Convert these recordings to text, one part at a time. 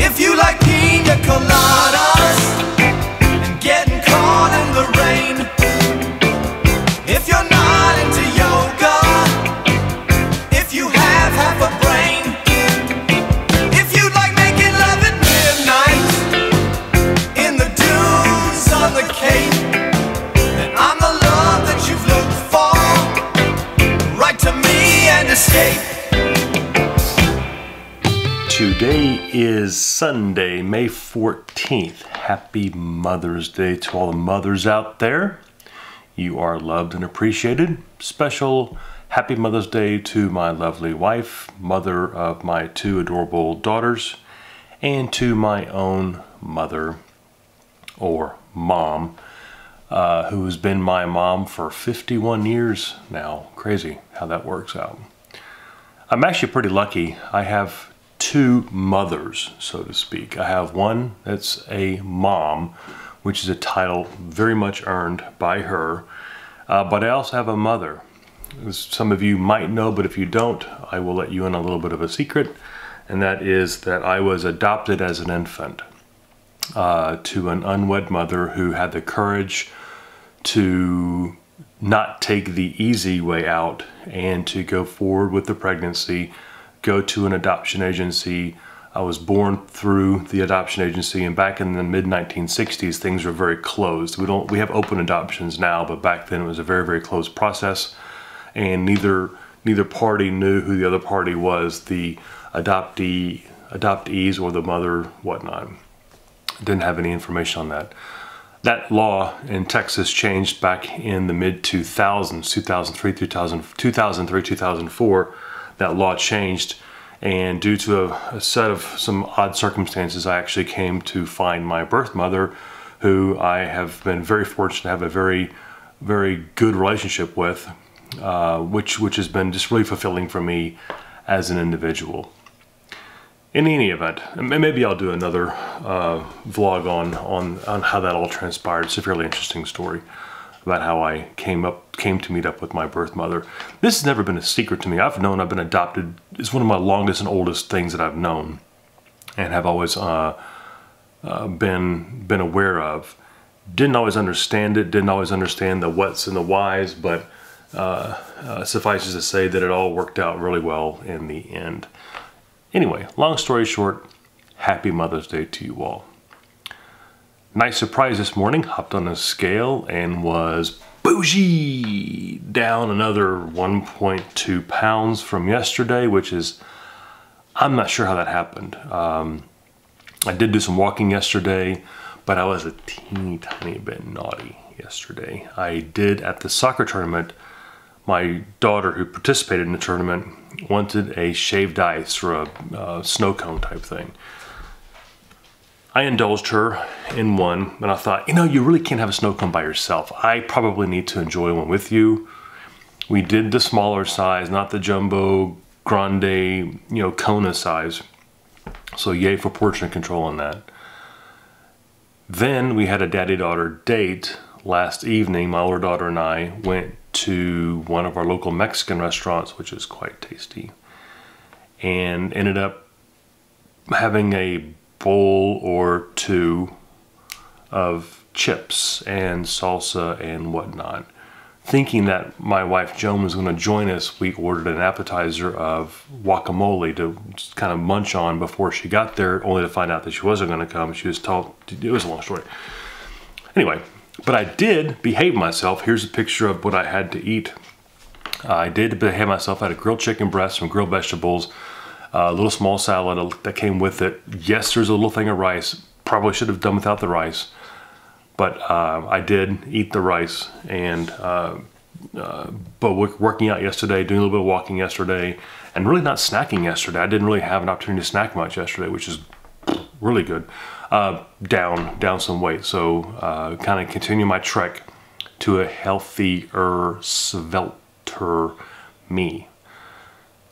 If you like pina coladas and getting caught in the rain, if you're not into yoga, if you have half a brain, if you like making love at midnight in the dunes on the Cape, then I'm the love that you've looked for. Write to me and escape. Today is Sunday, May 14th. Happy Mother's Day to all the mothers out there. You are loved and appreciated. Special happy Mother's Day to my lovely wife, mother of my two adorable daughters, and to my own mother, or mom, who has been my mom for 51 years now. Crazy how that works out. I'm actually pretty lucky. I have two mothers, so to speak. I have one that's a mom, which is a title very much earned by her, but I also have a mother. As some of you might know, but if you don't, I will let you in a little bit of a secret, and that is that I was adopted as an infant to an unwed mother who had the courage to not take the easy way out and to go forward with the pregnancy, go to an adoption agency. I was born through the adoption agency, and back in the mid-1960s, things were very closed. We have open adoptions now, but back then it was a very, very closed process, and neither party knew who the other party was, the adoptees or the mother, whatnot. Didn't have any information on that. That law in Texas changed back in the mid-2000s, 2003, 2004. That law changed, and due to a set of some odd circumstances, I actually came to find my birth mother, who I have been very fortunate to have a very, very good relationship with, which has been just really fulfilling for me as an individual. In any event, maybe I'll do another vlog on how that all transpired. It's a fairly interesting story about how I came to meet up with my birth mother. This has never been a secret to me. I've been adopted. It's one of my longest and oldest things that I've known and have always been aware of. Didn't always understand it, didn't always understand the what's and the whys, but suffices to say that it all worked out really well in the end. Anyway, long story short, happy Mother's Day to you all. Nice surprise this morning, hopped on a scale and was bougie, down another 1.2 pounds from yesterday, which is, I'm not sure how that happened. I did do some walking yesterday, but I was a teeny tiny bit naughty yesterday. I did, at the soccer tournament, my daughter who participated in the tournament wanted a shaved ice or a snow cone type thing. I indulged her in one, and I thought, you know, you really can't have a snow cone by yourself. I probably need to enjoy one with you. We did the smaller size, not the jumbo, grande, you know, Kona size. So yay for portion control on that. Then we had a daddy-daughter date last evening. My older daughter and I went to one of our local Mexican restaurants, which is quite tasty, and ended up having a bowl or two of chips and salsa and whatnot. Thinking that my wife Joan was going to join us, we ordered an appetizer of guacamole to just kind of munch on before she got there, only to find out that she wasn't going to come. She was told, it was a long story. Anyway, but I did behave myself. Here's a picture of what I had to eat. I did behave myself. I had a grilled chicken breast, some grilled vegetables, a little small salad that came with it. Yes, there's a little thing of rice. Probably should have done without the rice, but I did eat the rice. And but working out yesterday, doing a little bit of walking yesterday, and really not snacking yesterday. I didn't really have an opportunity to snack much yesterday, which is really good. Down some weight, so kind of continue my trek to a healthier, svelter me.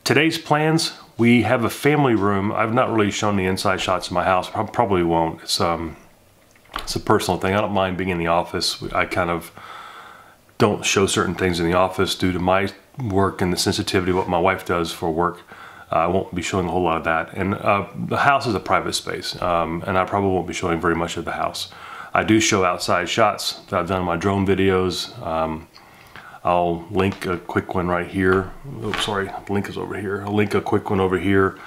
Today's plans. We have a family room. I've not really shown the inside shots of my house. I probably won't. It's a personal thing. I don't mind being in the office. I kind of don't show certain things in the office due to my work and the sensitivity of what my wife does for work. I won't be showing a whole lot of that. And the house is a private space, and I probably won't be showing very much of the house. I do show outside shots that I've done in my drone videos. I'll link a quick one right here. Oh, sorry, the link is over here. I'll link a quick one over here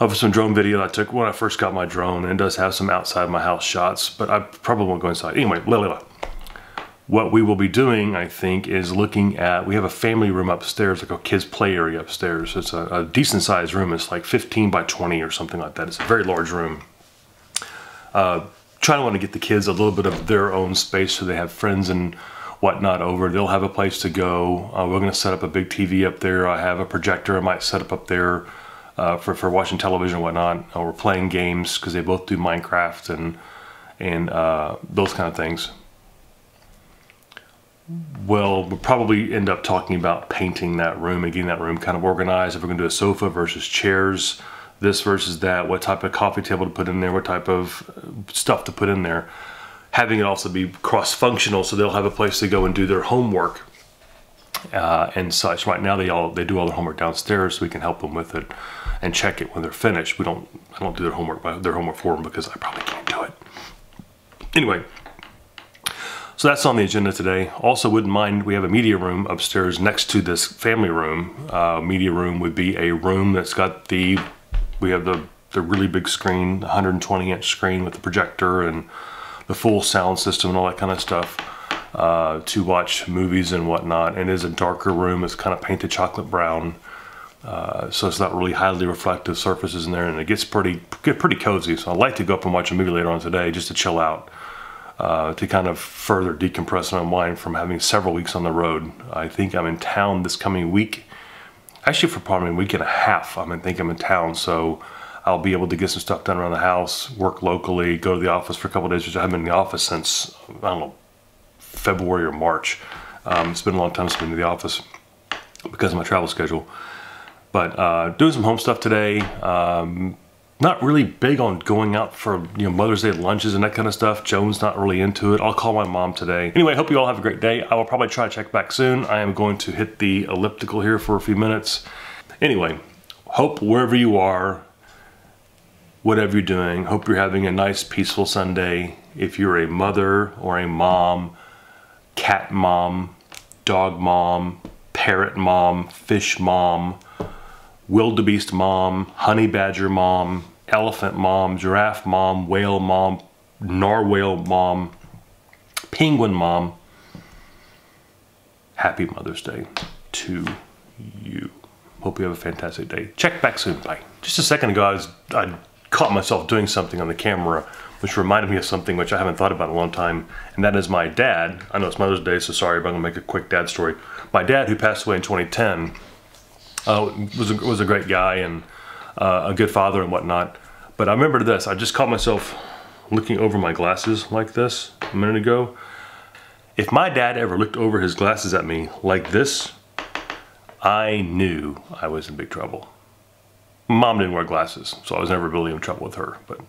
of some drone video I took when I first got my drone, and it does have some outside my house shots, but I probably won't go inside. Anyway, what we will be doing, I think, is looking at, we have a family room upstairs, like a kids play area upstairs. It's a decent sized room. It's like 15 by 20 or something like that. It's a very large room. Trying to want to get the kids a little bit of their own space so they have friends and whatnot over. They'll have a place to go. We're going to set up a big TV up there. I have a projector I might set up there for watching television and whatnot. We're playing games because they both do Minecraft and those kind of things. Well, we'll probably end up talking about painting that room and getting that room kind of organized. If we're going to do a sofa versus chairs, this versus that, what type of coffee table to put in there, what type of stuff to put in there. Having it also be cross-functional so they'll have a place to go and do their homework and such. Right now they do all their homework downstairs, so we can help them with it and check it when they're finished. I don't do their homework for them because I probably can't do it. Anyway. So that's on the agenda today. Also, wouldn't mind, we have a media room upstairs next to this family room. Media room would be a room that's got we have the really big screen, 120-inch screen with the projector and the full sound system and all that kind of stuff to watch movies and whatnot. And it is a darker room. It's kind of painted chocolate brown. So it's not really highly reflective surfaces in there, and it gets pretty cozy. So I'd like to go up and watch a movie later on today just to chill out. To kind of further decompress and unwind from having several weeks on the road. I think I'm in town this coming week. Actually, for probably a week and a half, I think I'm in town, so I'll be able to get some stuff done around the house, work locally, go to the office for a couple of days, which I haven't been in the office since, I don't know, February or March. It's been a long time since I've been to the office because of my travel schedule. But doing some home stuff today. Not really big on going out for Mother's Day lunches and that kind of stuff. Joan's not really into it. I'll call my mom today. Anyway, I hope you all have a great day. I will probably try to check back soon. I am going to hit the elliptical here for a few minutes. Anyway, hope wherever you are, whatever you're doing, hope you're having a nice, peaceful Sunday. If you're a mother or a mom, cat mom, dog mom, parrot mom, fish mom, wildebeest mom, honey badger mom, elephant mom, giraffe mom, narwhal mom, penguin mom. Happy Mother's Day to you. Hope you have a fantastic day. Check back soon. Bye. Just a second ago, I caught myself doing something on the camera, which reminded me of something which I haven't thought about in a long time, and that is my dad. I know it's Mother's Day, so sorry, but I'm gonna make a quick dad story. My dad, who passed away in 2010, was a great guy and a good father and whatnot. But I remember this. I just caught myself looking over my glasses like this a minute ago. If my dad ever looked over his glasses at me like this, I knew I was in big trouble. Mom didn't wear glasses, so I was never really in trouble with her. But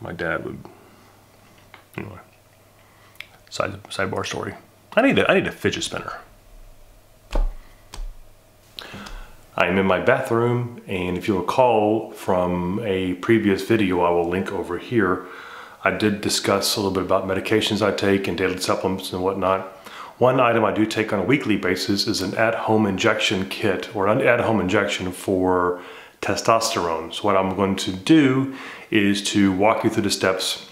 my dad would, anyway, sidebar story. I need a fidget spinner. I am in my bathroom, and if you recall from a previous video I will link over here, I did discuss a little bit about medications I take and daily supplements and whatnot. One item I do take on a weekly basis is an at-home injection kit, or an at-home injection for testosterone. So what I'm going to do is to walk you through the steps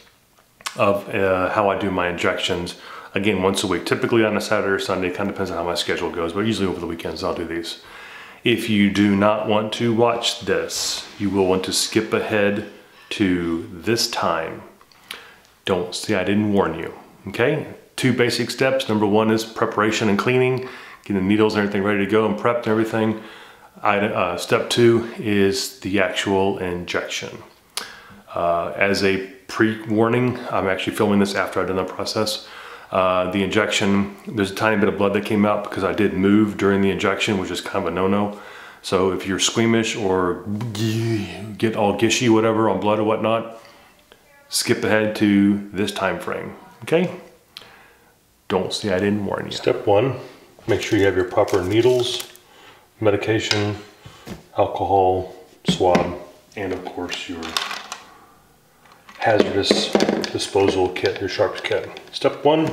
of how I do my injections. Again, once a week, typically on a Saturday or Sunday, kind of depends on how my schedule goes, but usually over the weekends I'll do these. If you do not want to watch this, you will want to skip ahead to this time. Don't see I didn't warn you, okay? Two basic steps. Number one is preparation and cleaning, getting the needles and everything ready to go and prepped and everything. Step two is the actual injection. As a pre-warning, I'm actually filming this after I've done the process. The injection, there's a tiny bit of blood that came out because I did move during the injection, which is kind of a no-no. So if you're squeamish or get all gishy, whatever, on blood or whatnot, skip ahead to this time frame, okay? Don't say I didn't warn you. Step one, Make sure you have your proper needles, medication, alcohol, swab, and of course your hazardous disposal kit, your sharps kit. Step one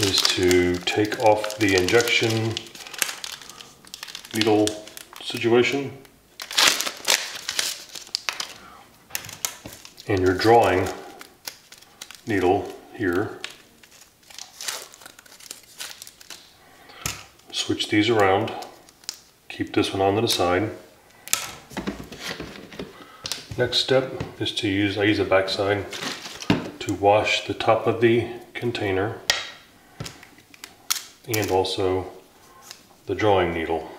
is to take off the injection needle situation. And your drawing needle here. Switch these around. Keep this one on to the side. Next step is to use, I use the back side to wash the top of the container and also the drawing needle.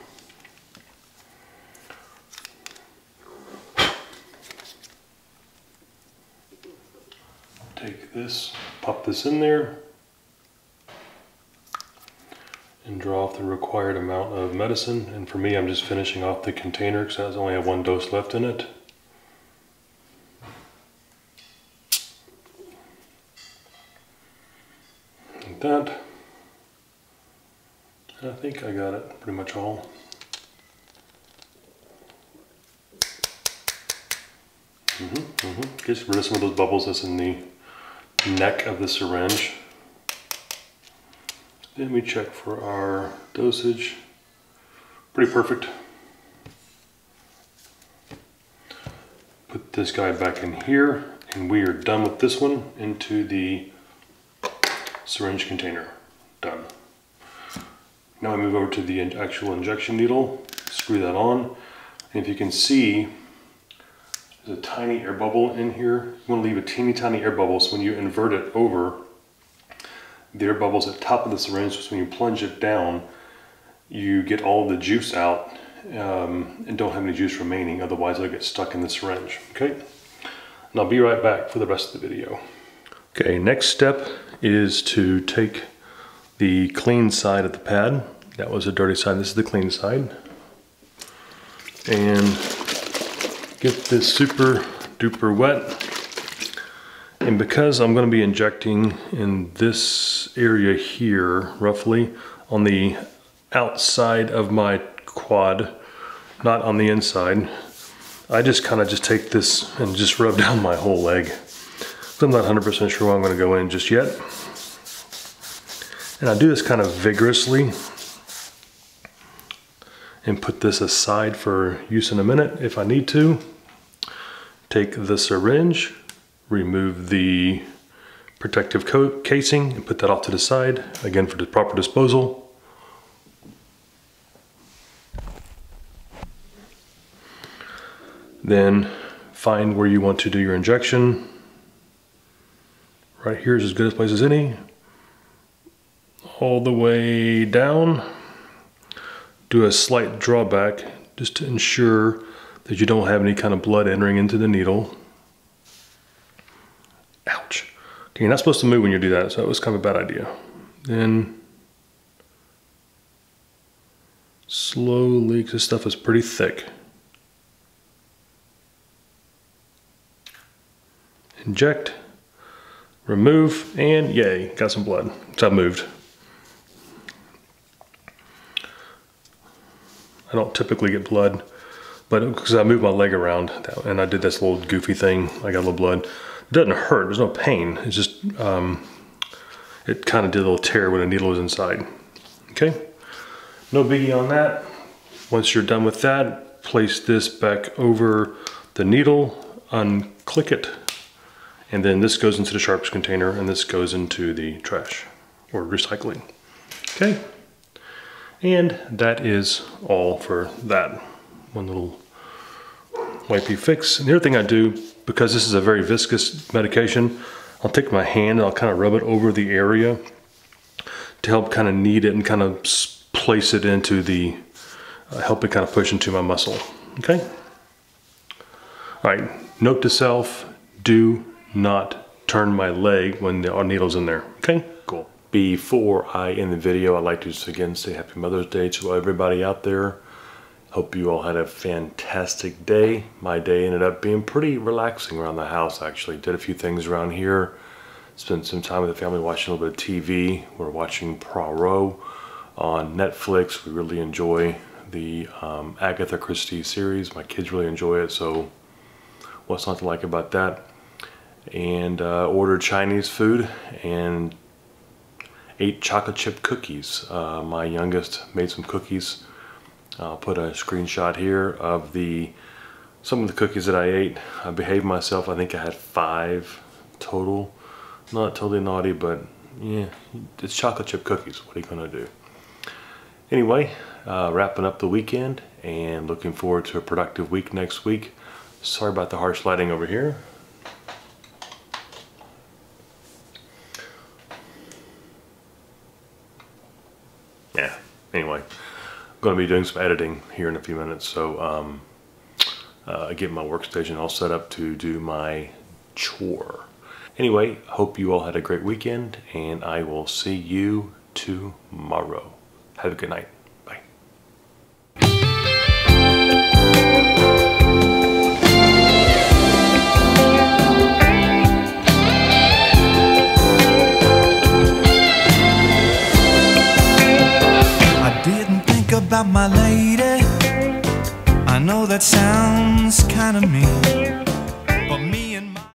Take this, pop this in there, and draw off the required amount of medicine. And for me, I'm just finishing off the container because I only have one dose left in it. Like that. And I think I got it pretty much all. Just rid of some of those bubbles that's in the neck of the syringe. Then we check for our dosage. Pretty perfect. Put this guy back in here, and we are done with this one into the syringe container. Done. Now I move over to the actual injection needle. Screw that on. And if you can see, there's a tiny air bubble in here. You want to leave a teeny tiny air bubble, so when you invert it over, the air bubbles at the top of the syringe, so when you plunge it down, you get all the juice out and don't have any juice remaining, otherwise it'll get stuck in the syringe, okay? And I'll be right back for the rest of the video. Okay, next step is to take the clean side of the pad. That was the dirty side, this is the clean side. And get this super duper wet. And because I'm going to be injecting in this area here, roughly, on the outside of my quad, not on the inside, I just kind of just take this and just rub down my whole leg. I'm not 100% sure where I'm going to go in just yet. And I do this kind of vigorously and put this aside for use in a minute if I need to. Take the syringe, remove the protective coat casing and put that off to the side, again for the proper disposal. Then find where you want to do your injection. Right here is as good a place as any. All the way down. Do a slight drawback just to ensure that you don't have any kind of blood entering into the needle. Ouch. Okay, you're not supposed to move when you do that, so that was kind of a bad idea. Then slowly, because this stuff is pretty thick. Inject, remove, and yay, got some blood. So I moved. I don't typically get blood, but because I moved my leg around and I did this little goofy thing, I got a little blood. It doesn't hurt, there's no pain. It's just, it kind of did a little tear when the needle was inside. Okay, no biggie on that. Once you're done with that, place this back over the needle, unclick it, and then this goes into the sharps container and this goes into the trash or recycling. Okay, and that is all for that. One little wipey fix. And the other thing I do, because this is a very viscous medication, I'll take my hand and I'll kind of rub it over the area to help kind of knead it and kind of place it into the, help it kind of push into my muscle, okay? All right, note to self, do not turn my leg when the needle's in there, okay? Cool. Before I end the video, I'd like to just again say Happy Mother's Day to everybody out there. Hope you all had a fantastic day. My day ended up being pretty relaxing around the house, actually. Did a few things around here. Spent some time with the family watching a little bit of TV. We're watching Poirot. on Netflix. We really enjoy the Agatha Christie series. My kids really enjoy it, so what's not to like about that? And ordered Chinese food and ate chocolate chip cookies. My youngest made some cookies. I'll put a screenshot here of some of the cookies that I ate. I behaved myself. I think I had 5 total. Not totally naughty, but yeah, it's chocolate chip cookies. What are you gonna do? Anyway, wrapping up the weekend and looking forward to a productive week next week. Sorry about the harsh lighting over here. Yeah, anyway, I'm gonna be doing some editing here in a few minutes, so get my workstation all set up to do my chore. Anyway, hope you all had a great weekend, and I will see you tomorrow. Have a good night. About my lady, I know that sounds kind of mean.